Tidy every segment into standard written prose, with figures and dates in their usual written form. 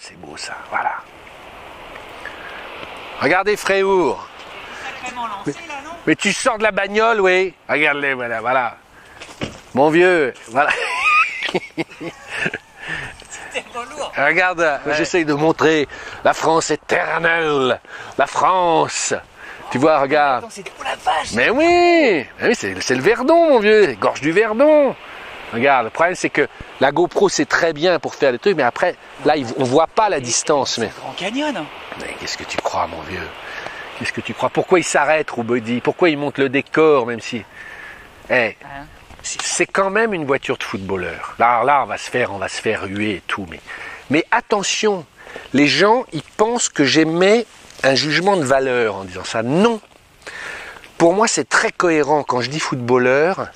C'est beau ça, voilà. Regardez Fréour. Mais tu sors de la bagnole, oui. Regarde-les, voilà, voilà. Mon vieux, voilà. Regarde, ouais. J'essaye de montrer. La France éternelle. La France. Oh, tu vois, regarde. Attends, oh, la vache. Mais oui, c'est le Verdon, mon vieux. Gorge du Verdon. Regarde, le problème, c'est que la GoPro, c'est très bien pour faire des trucs, mais après, là, on voit pas la distance. Mais Grand Canyon. Mais qu'est-ce que tu crois, mon vieux? Qu'est-ce que tu crois? Pourquoi il s'arrête, Roubody? Pourquoi il monte le décor, même si... Hey. Hein? C'est quand même une voiture de footballeur. Là, on va se faire huer et tout. Mais attention, les gens, ils pensent que j'émets un jugement de valeur en disant ça. Non. Pour moi, c'est très cohérent quand je dis footballeur.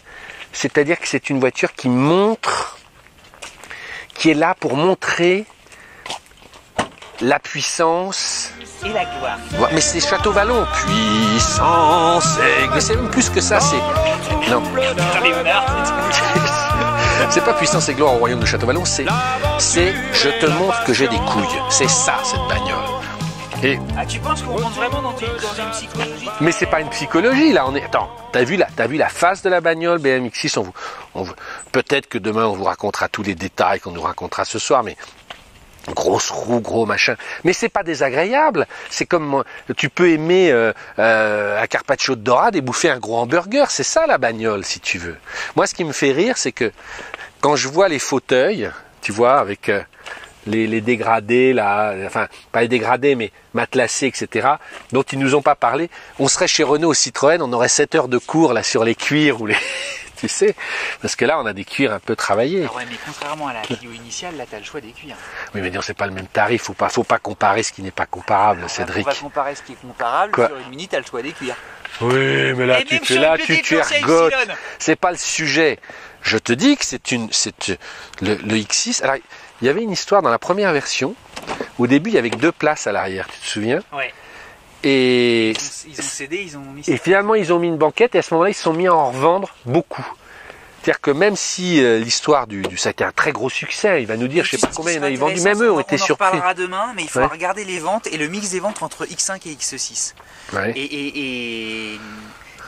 C'est-à-dire que c'est une voiture qui montre, qui est là pour montrer la puissance et la gloire. Mais c'est Château-Vallon. Puissance et... Mais c'est même plus que ça, c'est... Non. C'est pas puissance et gloire au royaume de Château-Vallon, c'est je te montre que j'ai des couilles. C'est ça, cette bagnole. Et... Ah, tu penses qu'on rentre vraiment dans une psychologie? Mais c'est pas une psychologie, là. On est... Attends, t'as vu la face de la bagnole BMX 6? Peut-être que demain, on vous racontera tous les détails qu'on nous racontera ce soir, mais... Grosse roue, gros machin. Mais c'est pas désagréable. C'est comme tu peux aimer un carpaccio de dorade et bouffer un gros hamburger. C'est ça la bagnole, si tu veux. Moi, ce qui me fait rire, c'est que quand je vois les fauteuils, tu vois, avec les dégradés, là, enfin, pas les dégradés, mais matelassés, etc., dont ils nous ont pas parlé, on serait chez Renault ou Citroën, on aurait 7 heures de cours là sur les cuirs ou les... Tu sais, parce que là, on a des cuirs un peu travaillés. Ah ouais, mais contrairement à la vidéo initiale, là, tu as le choix des cuirs. Oui, mais non, c'est pas le même tarif. Faut pas comparer ce qui n'est pas comparable, alors, Cédric. On va comparer ce qui est comparable. Quoi? Sur une Mini, tu as le choix des cuirs. Oui, mais là, et tu ergotes. C'est pas le sujet. Je te dis que c'est une... Le X6... Alors, il y avait une histoire dans la première version. Au début, il y avait que 2 places à l'arrière, tu te souviens? Oui. Et ils ont cédé, ils ont mis ça. Et finalement, ils ont mis une banquette et à ce moment-là, ils se sont mis à en revendre beaucoup. C'est-à-dire que même si l'histoire ça a été un très gros succès, il va nous dire, je ne sais pas combien il y en a vendu, même eux ont été surpris. On en reparlera demain, mais il faut regarder les ventes et le mix des ventes entre X5 et X6. Ouais.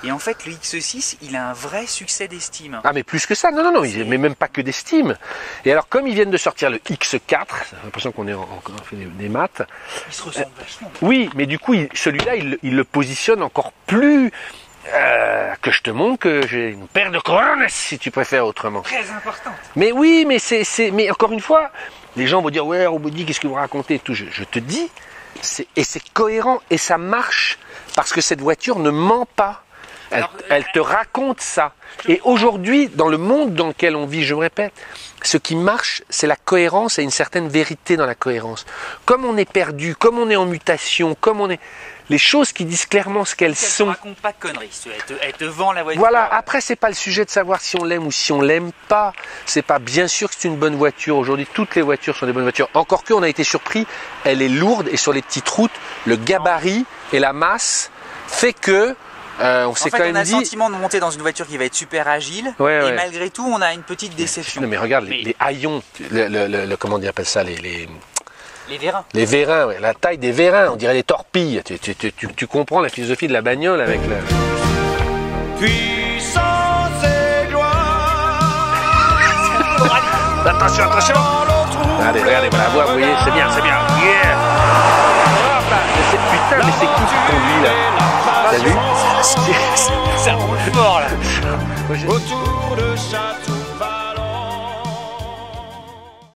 Et en fait, le X6, il a un vrai succès d'estime. Ah, mais plus que ça, non, mais même pas que d'estime. Et alors, comme ils viennent de sortir le X4, j'ai l'impression qu'on est encore fait des maths. Ils se ressemblent vachement. Oui, mais du coup, celui-là, il le positionne encore plus que je te montre que j'ai une paire de couronnes, si tu préfères autrement. Très importante. Mais oui, mais encore une fois, les gens vont dire, ouais, Roubody, qu'est-ce que vous racontez et tout. Je te dis, c'est cohérent et ça marche parce que cette voiture ne ment pas. Elle te raconte ça. Et aujourd'hui, dans le monde dans lequel on vit, je répète, ce qui marche, c'est la cohérence et une certaine vérité dans la cohérence. Comme on est perdu, comme on est en mutation, comme on est... Les choses qui disent clairement ce qu'elles sont. Elle ne te raconte pas de conneries, elle te vend la voiture. Voilà, après, c'est pas le sujet de savoir si on l'aime ou si on l'aime pas. C'est pas bien sûr que c'est une bonne voiture. Aujourd'hui, toutes les voitures sont des bonnes voitures. Encore qu'on a été surpris, elle est lourde et sur les petites routes, le gabarit et la masse fait que... on s'est quand même dit. On a le sentiment de monter dans une voiture qui va être super agile, et malgré tout, on a une petite déception. Non, mais regarde les haillons, comment on appelle ça, les vérins. Les vérins, ouais, la taille des vérins, on dirait des torpilles. Tu comprends la philosophie de la bagnole avec la. Puissance et gloire. Attention, attention. Allez, regardez, voilà, vous voyez, c'est bien. Yeah. Hop là, putain, mais c'est qui conduit là? Salut. Ça roule fort là. Autour de Château.